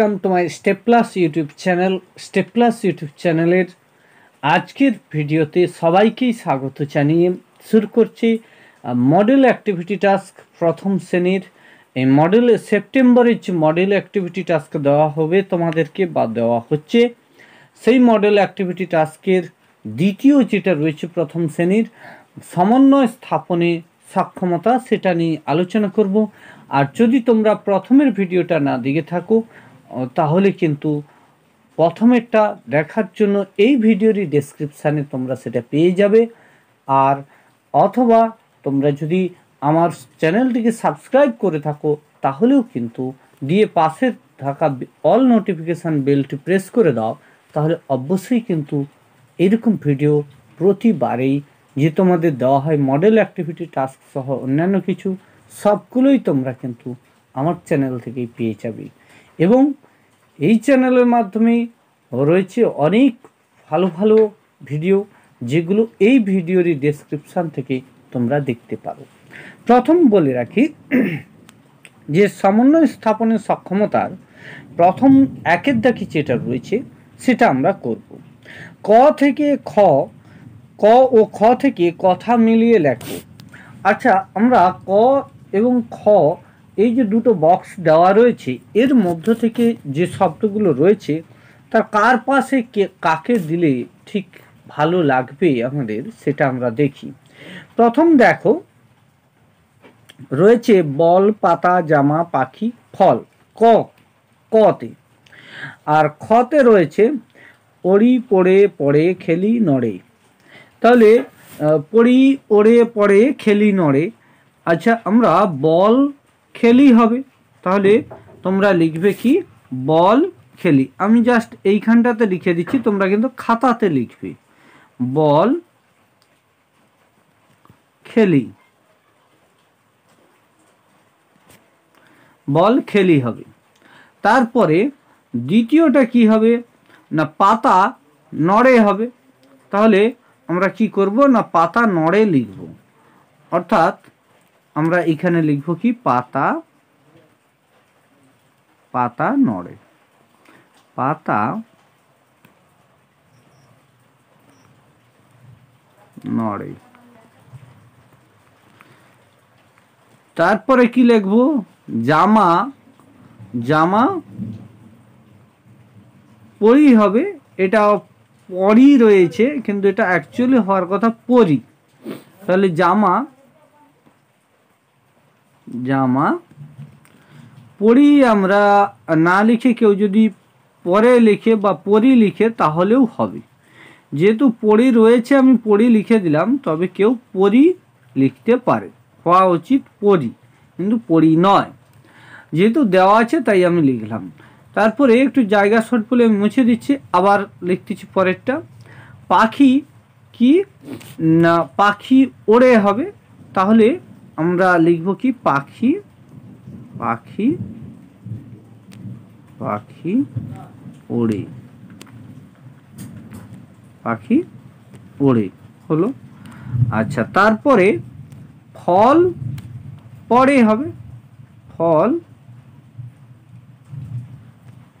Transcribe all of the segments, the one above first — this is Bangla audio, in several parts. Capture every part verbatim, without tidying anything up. Welcome to my step plus YouTube channel. Step plus YouTube channel आजकेर भिडियोते सबाइके स्वागत जानिये शुरू करछि मडल एक्टिविटी टास्क प्रथम श्रेणीर। ए मडल सेप्टेम्बरेर जे मडल एक्टिविटी टास्क देवा होबे तोमादेरके बा देवा होच्छे सेई मडल एक्टिविटी टास्केर द्वितीय जेटा रयेछे प्रथम श्रेणीर समन्वय स्थापने सक्षमता सेटा निये आलोचना करब। আর যদি তোমরা প্রথমের ভিডিওটা না দেখে থাকো তাহলে কিন্তু প্রথমেরটা দেখার জন্য এই ভিডিওরই ডেসক্রিপশানে তোমরা সেটা পেয়ে যাবে। আর অথবা তোমরা যদি আমার চ্যানেলটিকে সাবস্ক্রাইব করে থাকো তাহলেও কিন্তু দিয়ে পাশে থাকা অল নোটিফিকেশান বেলটি প্রেস করে দাও, তাহলে অবশ্যই কিন্তু এরকম ভিডিও প্রতিবারেই যে তোমাদের দেওয়া হয় মডেল অ্যাক্টিভিটি টাস্ক সহ অন্যান্য কিছু সবগুলোই তোমরা কিন্তু আমার চ্যানেল থেকেই পেয়ে যাবে। এবং এই চ্যানেলের মাধ্যমে রয়েছে অনেক ভালো ভালো ভিডিও যেগুলো এই ভিডিওরই ডেসক্রিপশান থেকে তোমরা দেখতে পারো। প্রথম বলে রাখি যে সমন্বয় স্থাপনের সক্ষমতার প্রথম একের দাকি যেটা রয়েছে সেটা আমরা করব। ক থেকে খ, ক ও খ থেকে কথা মিলিয়ে লেখো। আচ্ছা, আমরা ক এবং খ এই যে দুটো বক্স দেওয়া রয়েছে এর মধ্য থেকে যে শব্দগুলো রয়েছে তার কার পাশে কে কাকে দিলে ঠিক ভালো লাগবে আমাদের সেটা আমরা দেখি। প্রথম দেখো রয়েছে বল, পাতা, জামা, পাখি, ফল, ক কতে। আর খতে রয়েছে পড়ি, পড়ে, পড়ে, খেলি, নড়ে। তাহলে পড়ি, ওড়ে, পড়ে, খেলি, নড়ে। আচ্ছা, আমরা বল খেলি হবে, তাহলে তোমরা লিখবে কি বল খেলি। আমি জাস্ট এইখানটাতে লিখে দিচ্ছি, তোমরা কিন্তু খাতাতে লিখবে বল খেলি। বল খেলি হবে। তারপরে দ্বিতীয়টা কি হবে না পাতা নড়ে হবে, তাহলে আমরা কি করব না পাতা নড়ে লিখব। অর্থাৎ আমরা এখানে লিখব কি পাতা, পাতা নড়ে, পাতা নড়ে। তারপরে কি লিখব জামা, জামা পরি হবে। এটা পরি রয়েছে কিন্তু এটা অ্যাকচুয়ালি হওয়ার কথা পরি, তাহলে জামা, জামা পরি আমরা না লিখে কেউ যদি পরে লিখে বা পরি লিখে তাহলেও হবে। যেহেতু পরি রয়েছে আমি পরি লিখে দিলাম, তবে কেউ পরি লিখতে পারে, হওয়া উচিত পরি কিন্তু পরি নয়, যেহেতু দেওয়া আছে তাই আমি লিখলাম। তারপরে একটু জায়গা শর্ট বলে আমি মুছে দিচ্ছি, আবার লিখতেছি পরেরটা। পাখি কি না পাখি ওড়ে হবে, তাহলে আমরা লিখব কি পাখি, পাখি, পাখি ওড়ে, পাখি ওড়ে হলো। আচ্ছা, তারপরে ফল পড়ে হবে। ফল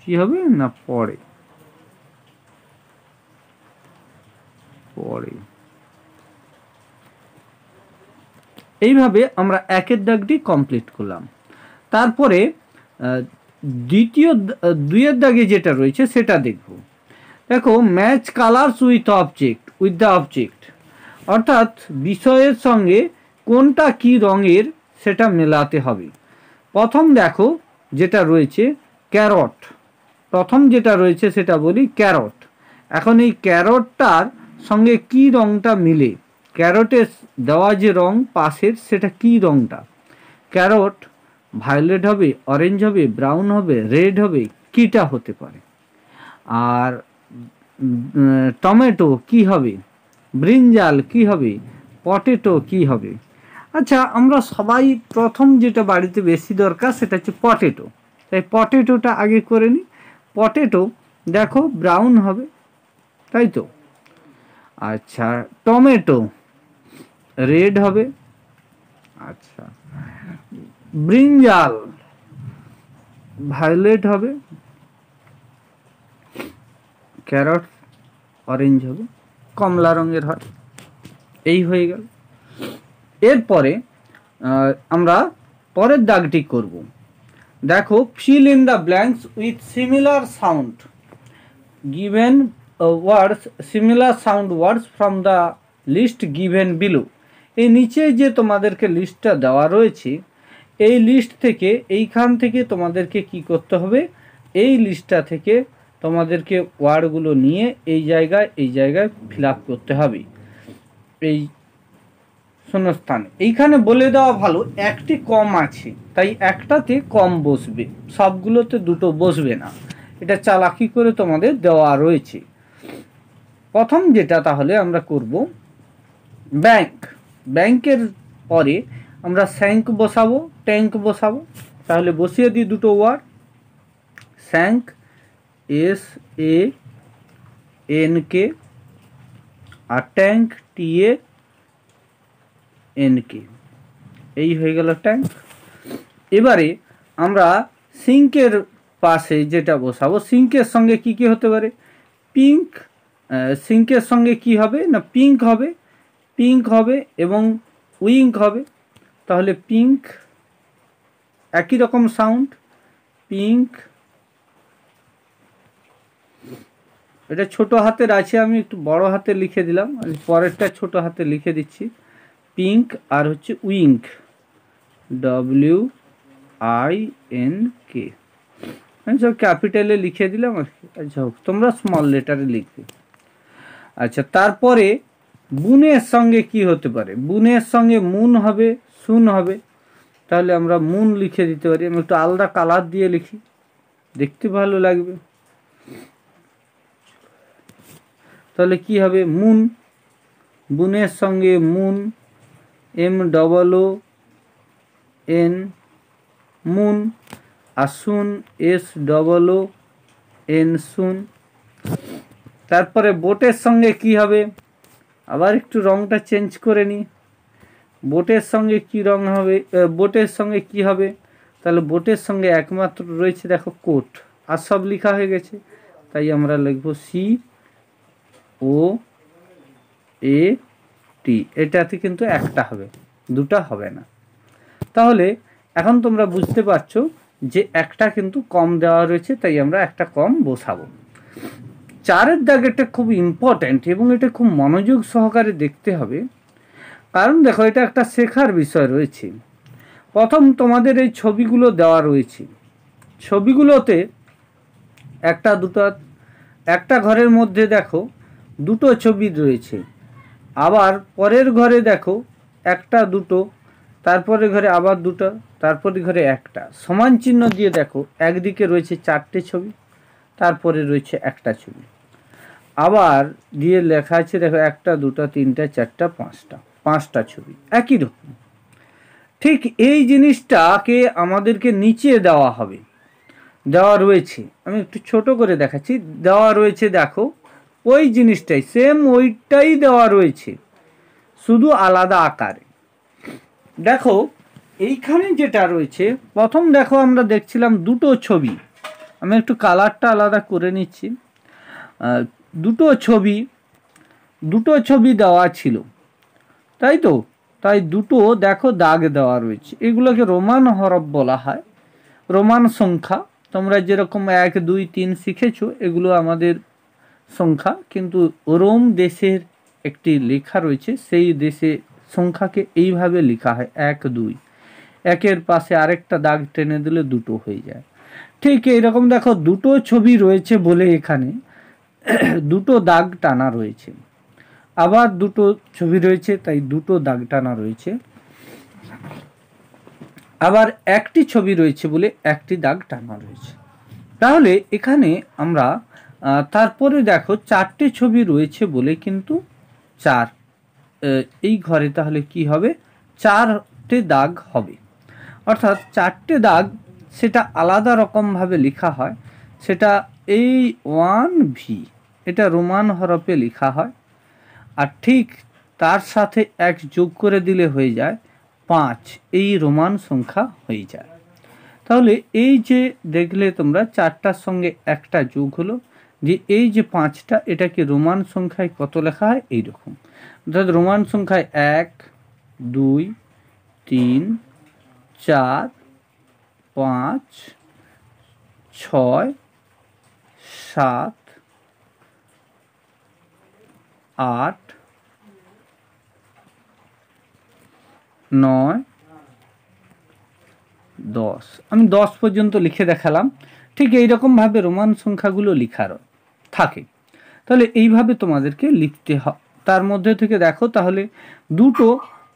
কি হবে না পড়ে, পড়ে। এইভাবে আমরা একের দাগটি কমপ্লিট করলাম। তারপরে দ্বিতীয় দুইয়ের দাগে যেটা রয়েছে সেটা দেখব। দেখো match colours with object, with the object, অর্থাৎ বিষয়ের সঙ্গে কোনটা কি রঙের সেটা মেলাতে হবে। প্রথম দেখো যেটা রয়েছে ক্যারট, প্রথম যেটা রয়েছে সেটা বলি ক্যারট। এখন এই ক্যারটটার সঙ্গে কি রঙটা মিলে, ক্যারটের দেওয়া যে রং পাশের সেটা কি রঙটা, ক্যারট ভায়োলেট হবে, অরেঞ্জ হবে, ব্রাউন হবে, রেড হবে, কিটা হতে পারে। আর টমেটো কি হবে, ব্রিঞ্জাল কি হবে, পটেটো কি হবে। আচ্ছা, আমরা সবাই প্রথম যেটা বাড়িতে বেশি দরকার সেটা হচ্ছে পটেটো, তাই পটেটোটা আগে করে নিই। পটেটো দেখো ব্রাউন হবে তাই তো। আচ্ছা, টমেটো রেড হবে। আচ্ছা, ব্রিঞ্জাল ভায়োলেট হবে। carrot orange হবে কমলা রঙের হয় এই হয়ে গেল এরপরে আমরা পরের দাগটি করব দেখো fill in the blanks with similar sound given uh, words similar sound words from the list given below এই নিচে যে তোমাদেরকে লিস্টটা দেওয়া রয়েছে এই লিস্ট থেকে এইখান থেকে তোমাদেরকে কি করতে হবে এই লিস্টটা থেকে তোমাদেরকে ওয়ার্ডগুলো নিয়ে এই জায়গায় এই জায়গায় ফিলআপ করতে হবে এই শূন্যস্থান এইখানে বলে দেওয়া ভালো একটি কম আছে তাই একটাতে কম বসবে সবগুলোতে দুটো বসবে না এটা চালাকি করে তোমাদের দেওয়া রয়েছে প্রথম যেটা তাহলে আমরা করব ব্যাংক ব্যাংকের পরে আমরা স্যাংক বসাবো ট্যাংক বসাবো তাহলে বসিয়ে দিই দুটো word sank S A N K আর tank T A N K এই হয়ে গেল ট্যাংক এবারে আমরা সিঙ্কের পাশে যেটা বসাবো সিঙ্কের সঙ্গে কি কি হতে পারে পিঙ্ক সিঙ্কের সঙ্গে কি হবে না পিঙ্ক হবে পিঙ্ক হবে এবং উইঙ্ক হবে তাহলে পিঙ্ক একই রকম সাউন্ড পিঙ্ক এটা ছোট হাতের আছে আমি একটু বড় হাতে লিখে দিলাম আর পরেরটা ছোট হাতে লিখে দিচ্ছি পিঙ্ক আর হচ্ছে wink W I N K আমি সব ক্যাপিটালে লিখে দিলাম আচ্ছা তোমরা স্মল লেটারে লিখবে আচ্ছা তারপরে বুনের সঙ্গে কি হতে পারে বুনের সঙ্গে মুন হবে সুন হবে তাহলে আমরা মুন লিখে দিতে পারি আমি একটু আলাদা কালার দিয়ে লিখি দেখতে ভালো লাগবে তাহলে কি হবে মুন বুনের সঙ্গে moon M double O N moon আর soon S double O N soon তারপরে বোটের সঙ্গে কি হবে আবার একটু রংটা চেঞ্জ করে নি বোটের সঙ্গে কি রং হবে বোটের সঙ্গে কি হবে তাহলে বোটের সঙ্গে একমাত্র রয়েছে দেখো কোট আর সব লেখা হয়ে গেছে তাই আমরা লিখব সি ও এ টি এটাতে কিন্তু একটা হবে দুটো হবে না তাহলে এখন তোমরা বুঝতে পারছো যে একটা কিন্তু কম দেওয়া রয়েছে তাই আমরা একটা কম বসাবো চারের দাগ এটা খুব ইম্পর্টেন্ট এবং এটা খুব মনোযোগ সহকারে দেখতে হবে কারণ দেখো এটা একটা শেখার বিষয় রয়েছে প্রথম তোমাদের এই ছবিগুলো দেওয়া রয়েছে ছবিগুলোতে একটা দুটো একটা ঘরের মধ্যে দেখো দুটো ছবি রয়েছে আবার পরের ঘরে দেখো একটা দুটো তারপরে ঘরে আবার দুটো তারপরে ঘরে একটা সমান চিহ্ন দিয়ে দেখো একদিকে রয়েছে চারটে ছবি তারপরে রয়েছে একটা ছবি আবার দিয়ে লেখা আছে দেখো একটা দুটো তিনটা চারটা পাঁচটা পাঁচটা ছবি একই রকম ঠিক এই জিনিসটাকে আমাদেরকে নিচে দেওয়া হবে দেওয়া রয়েছে আমি একটু ছোট করে দেখাচ্ছি দেওয়া রয়েছে দেখো ওই জিনিসটাই সেম ওইটাই দেওয়া রয়েছে শুধু আলাদা আকারে দেখো এইখানে যেটা রয়েছে প্রথম দেখো আমরা দেখছিলাম দুটো ছবি আমি একটু কালারটা আলাদা করে নিচ্ছি দুটো ছবি দুটো ছবি দেওয়া ছিল তাই তো তাই দুটো দেখো দাগ দেওয়া রয়েছে এগুলোকে রোমান হরফ বলা হয় রোমান সংখ্যা তোমরা যেরকম এক দুই তিন শিখেছো এগুলো আমাদের সংখ্যা কিন্তু রোম দেশের একটি লেখা রয়েছে সেই দেশে সংখ্যাকে এইভাবে লেখা হয় এক দুই একের পাশে আরেকটা দাগ টেনে দিলে দুটো হয়ে যায় ঠিক এরকম দেখো দুটো ছবি রয়েছে বলে এখানে দুটো দাগ টানা রয়েছে আবার দুটো ছবি রয়েছে তাই দুটো দাগ টানা রয়েছে আবার একটি ছবি রয়েছে বলে একটি দাগ টানা রয়েছে তাহলে এখানে আমরা তারপরে দেখো চারটে ছবি রয়েছে বলে কিন্তু চার এই ঘরে তাহলে কি হবে চারটে দাগ হবে অর্থাৎ চারটে দাগ সেটা আলাদা রকমভাবে লেখা হয় সেটা এই ওয়ান ভি এটা রোমান হরফে লেখা হয় আর ঠিক তার সাথে এক যোগ করে দিলে হয়ে যায় পাঁচ এই রোমান সংখ্যা হয়ে যায় তাহলে এই যে দেখলে তোমরা চারটার সঙ্গে একটা যোগ হলো যে এই যে পাঁচটা এটাকে রোমান সংখ্যায় কত লেখা হয় এইরকম, অর্থাৎ রোমান সংখ্যায় এক দুই তিন চার পাঁচ ছয় সাত আট নয় দশ। আমি দশ পর্যন্ত লিখে দেখালাম। ঠিক এইরকমভাবে রোমান সংখ্যাগুলো লেখার থাকে, তাহলে এইভাবে তোমাদেরকে লিখতে হয়। তার মধ্যে থেকে দেখো তাহলে দুটো,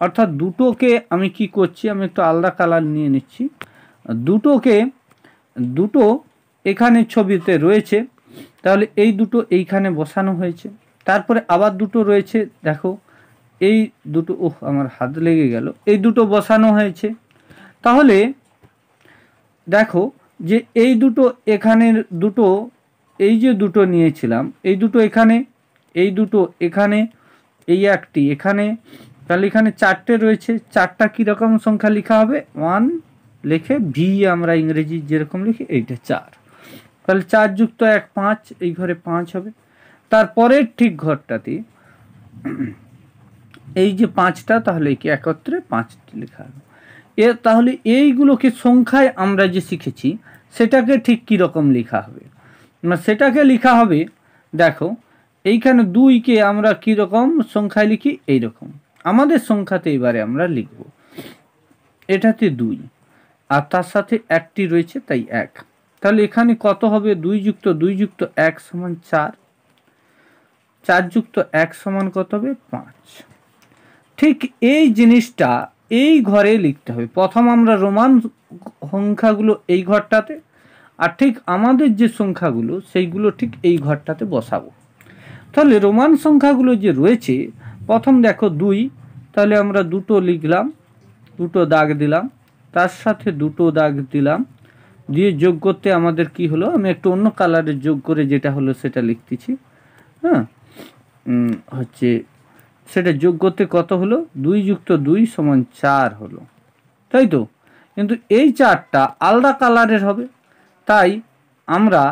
অর্থাৎ দুটোকে আমি কি করছি, আমি একটু আলাদা কালার নিয়ে নিচ্ছি। দুটোকে দুটো এখানে ছবিতে রয়েছে, তাহলে এই দুটো এইখানে বসানো হয়েছে। তারপরে আবার দুটো রয়েছে, দেখো এই দুটো, ওহ আমার হাত লেগে গেল, এই দুটো বসানো হয়েছে। তাহলে দেখো যে এই দুটো এখানের দুটো, এই যে দুটো নিয়েছিলাম, এই দুটো এখানে, এই দুটো এখানে, এই একটি এখানে, তাহলে এখানে চারটে রয়েছে। চারটা কীরকম সংখ্যা লেখা হবে, ওয়ান লিখে ভি আমরা ইংরেজি যেরকম লিখি এইটা চার, তাহলে চার যুক্ত এক পাঁচ, এই ঘরে পাঁচ হবে। তারপরের ঠিক ঘরটাতে এই যে পাঁচটা, তাহলে কি একত্রে পাঁচটি লেখা হবে। এ তাহলে এইগুলোকে সংখ্যায় আমরা যে শিখেছি সেটাকে ঠিক কীরকম লেখা হবে, না সেটাকে লেখা হবে দেখো এইখানে দুইকে আমরা কীরকম সংখ্যায় লিখি এইরকম আমাদের সংখ্যাতে এবারে আমরা লিখব। এটাতে দুই আর তার সাথে একটি রয়েছে তাই এক, তাহলে এখানে কত হবে, দুই যুক্ত দুই যুক্ত এক সমান চার, চার যুক্ত এক সমান কত হবে পাঁচ। ঠিক এই জিনিসটা এই ঘরে লিখতে হবে। প্রথম আমরা রোমান সংখ্যাগুলো এই ঘরটাতে, আর ঠিক আমাদের যে সংখ্যাগুলো সেইগুলো ঠিক এই ঘরটাতে বসাবো। তাহলে রোমান সংখ্যাগুলো যে রয়েছে, প্রথম দেখো দুই, তাহলে আমরা দুটো লিখলাম, দুটো দাগ দিলাম, তার সাথে দুটো দাগ দিলাম, দিয়ে যোগ করতে আমাদের কি হলো, আমি একটু অন্য কালারে যোগ করে যেটা হলো সেটা লিখতেছি। হ্যাঁ হচ্ছে সেটা যোগ করতে কত হলো, দুই যুক্ত দুই সমান চার হলো, তাই তো। কিন্তু এই চারটা আলাদা কালারের হবে, তাই আমরা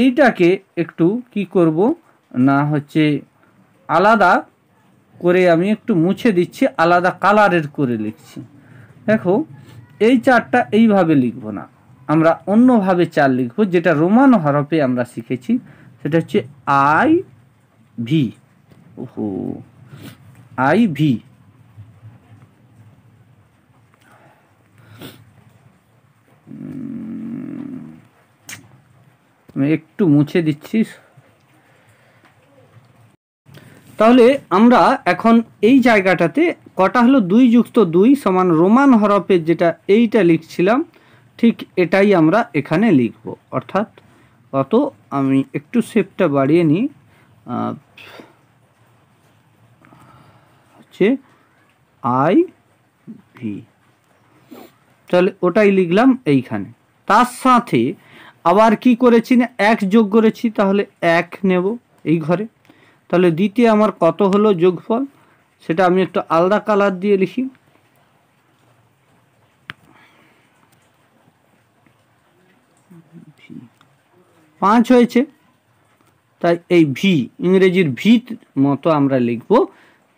এইটাকে একটু কি করব না হচ্ছে আলাদা করে আমি একটু মুছে দিচ্ছি, আলাদা কালারের করে লিখছি। দেখো এই চারটা এইভাবে লিখব না, আমরা অন্যভাবে চার লিখব, যেটা রোমান হরফে আমরা শিখেছি, সেটা হচ্ছে আই ভি, ওহো আই ভি, আমি একটু মুছে দিচ্ছি। তাহলে আমরা এখন এই জায়গাটাতে কটা হলো, দুই যুক্ত দুই সমান রোমান হরফে যেটা এইটা লিখছিলাম ঠিক এটাই আমরা এখানে লিখব, অর্থাৎ কত, আমি একটু শেপটা বাড়িয়ে নিই, হচ্ছে আই ভি, তাহলে ওটাই লিখলাম এইখানে। তার সাথে আবার কি করেছি না এক যোগ করেছি, তাহলে এক নেব এই ঘরে, তাহলে দ্বিতীয় আমার কত হলো যোগফল, সেটা আমি একটু আলাদা কালার দিয়ে লিখি। পাঁচ হয়েছে, তাই এই ভি ইংরেজির ভিত মতো আমরা লিখব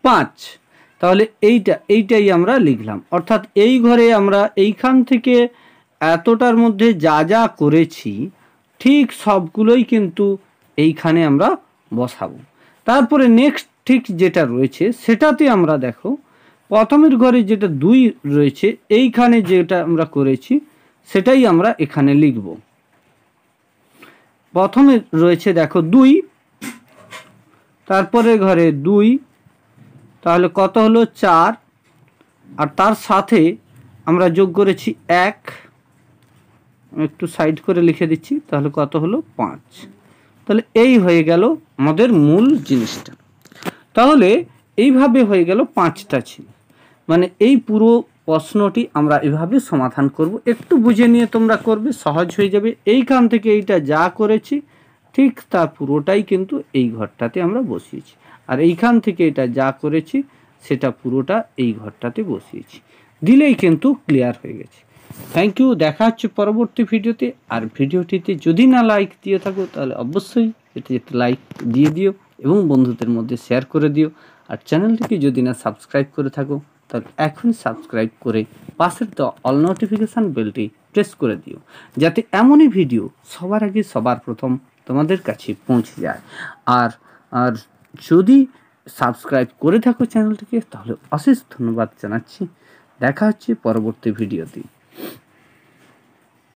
পাঁচ। তাহলে এইটা এইটাই আমরা লিখলাম, অর্থাৎ এই ঘরে আমরা এইখান থেকে এতটার মধ্যে যা যা করেছি ঠিক সবগুলোই কিন্তু এইখানে আমরা বসাবো। তারপরে নেক্সট ঠিক যেটা রয়েছে সেটাতে আমরা দেখো প্রথমের ঘরে যেটা দুই রয়েছে এইখানে যেটা আমরা করেছি সেটাই আমরা এখানে লিখব। প্রথমে রয়েছে দেখো দুই, তারপরে ঘরে দুই, তাহলে কত হলো চার, আর তার সাথে আমরা যোগ করেছি এক, একটু সাইড করে লিখে দিচ্ছি, তাহলে কত হলো পাঁচ। তাহলে এই হয়ে গেল আমাদের মূল জিনিসটা। তাহলে এইভাবে হয়ে গেল পাঁচটা ছিল, মানে এই পুরো প্রশ্নটি আমরা এভাবে সমাধান করব। একটু বুঝে নিয়ে তোমরা করবে, সহজ হয়ে যাবে। এইখান থেকে এইটা যা করেছি ঠিক তা পুরোটাই কিন্তু এই ঘরটাতে আমরা বসিয়েছি, আর এইখান থেকে এটা যা করেছি সেটা পুরোটা এই ঘরটাতে বসিয়েছি, দিলেই কিন্তু ক্লিয়ার হয়ে গেছে। থ্যাংক ইউ, দেখা হচ্ছে পরবর্তী ভিডিওতে। আর ভিডিওটিতে যদি না লাইক দিয়ে থাকো তাহলে অবশ্যই এটি একটি লাইক দিয়ে দিও এবং বন্ধুদের মধ্যে শেয়ার করে দিও। আর চ্যানেলটিকে যদি না সাবস্ক্রাইব করে থাকো তাহলে এখনই সাবস্ক্রাইব করে পাশের তো অল নোটিফিকেশান বেলটি প্রেস করে দিও, যাতে এমনই ভিডিও সবার আগে সবার প্রথম তোমাদের কাছে পৌঁছে যায়। আর আর যদি সাবস্ক্রাইব করে থাকো চ্যানেলটিকে তাহলে অশেষ ধন্যবাদ জানাচ্ছি। দেখা হচ্ছে পরবর্তী ভিডিওতে।